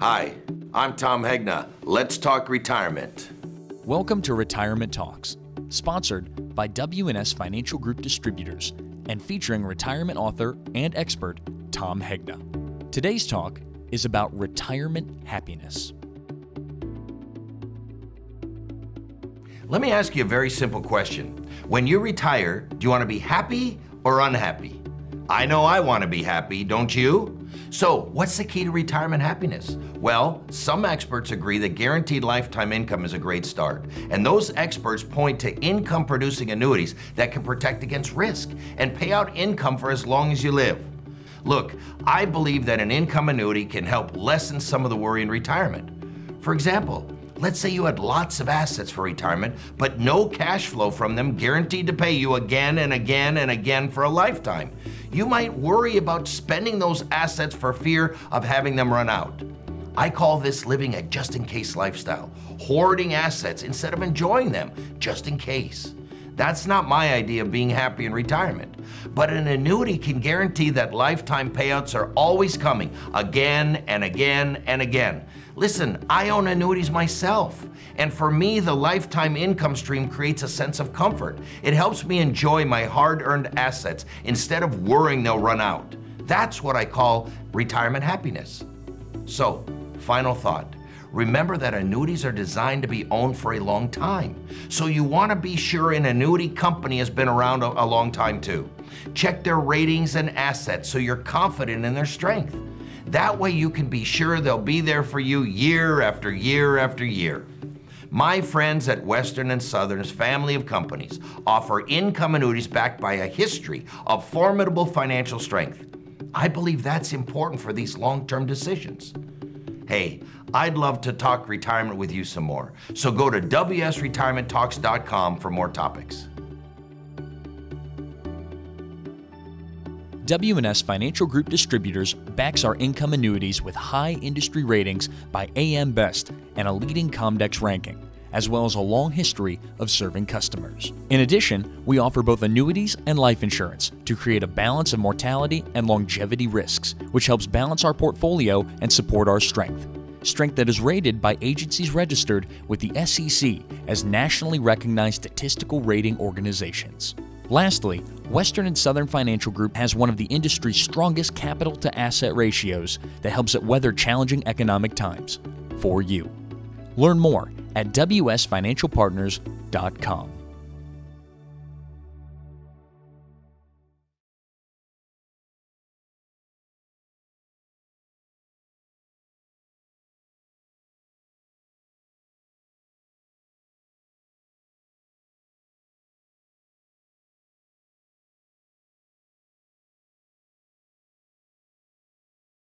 Hi, I'm Tom Hegna. Let's talk retirement. Welcome to Retirement Talks, sponsored by W&S Financial Group Distributors and featuring retirement author and expert Tom Hegna. Today's talk is about retirement happiness. Let me ask you a very simple question. When you retire, do you want to be happy or unhappy? I know I want to be happy, don't you? So, what's the key to retirement happiness? Well, some experts agree that guaranteed lifetime income is a great start. And those experts point to income-producing annuities that can protect against risk and pay out income for as long as you live. Look, I believe that an income annuity can help lessen some of the worry in retirement. For example, let's say you had lots of assets for retirement, but no cash flow from them guaranteed to pay you again and again and again for a lifetime. You might worry about spending those assets for fear of having them run out. I call this living a just-in-case lifestyle, hoarding assets instead of enjoying them, just in case. That's not my idea of being happy in retirement. But an annuity can guarantee that lifetime payouts are always coming, again and again and again. Listen, I own annuities myself. And for me, the lifetime income stream creates a sense of comfort. It helps me enjoy my hard-earned assets instead of worrying they'll run out. That's what I call retirement happiness. So, final thought. Remember that annuities are designed to be owned for a long time. So you want to be sure an annuity company has been around a long time too. Check their ratings and assets so you're confident in their strength. That way you can be sure they'll be there for you year after year after year. My friends at Western and Southern's family of companies offer income annuities backed by a history of formidable financial strength. I believe that's important for these long-term decisions. Hey, I'd love to talk retirement with you some more. So go to wsretirementtalks.com for more topics. W&S Financial Group Distributors backs our income annuities with high industry ratings by AM Best and a leading Comdex ranking, as well as a long history of serving customers. In addition, we offer both annuities and life insurance to create a balance of mortality and longevity risks, which helps balance our portfolio and support our strength. Strength that is rated by agencies registered with the SEC as nationally recognized statistical rating organizations. Lastly, Western and Southern Financial Group has one of the industry's strongest capital to asset ratios that helps it weather challenging economic times for you. Learn more at wsfinancialpartners.com.